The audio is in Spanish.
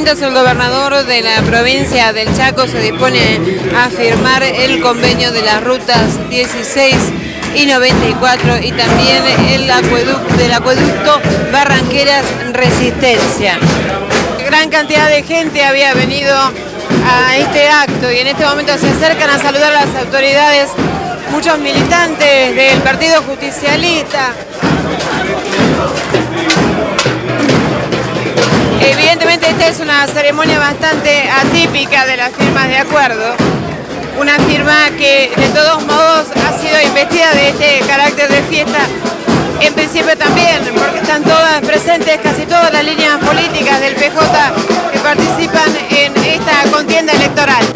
momentos el gobernador de la provincia del Chaco se dispone a firmar el convenio de las rutas 16 y 94 y también el acueducto, del acueducto Barranqueras Resistencia. Gran cantidad de gente había venido a este acto y en este momento se acercan a saludar a las autoridades muchos militantes del Partido Justicialista. Evidentemente esta es una ceremonia bastante atípica de las firmas de acuerdo, una firma que de todos modos ha sido investida de este carácter de fiesta, en principio también, porque están todas presentes, casi todas las líneas políticas del PJ que participan en esta contienda electoral.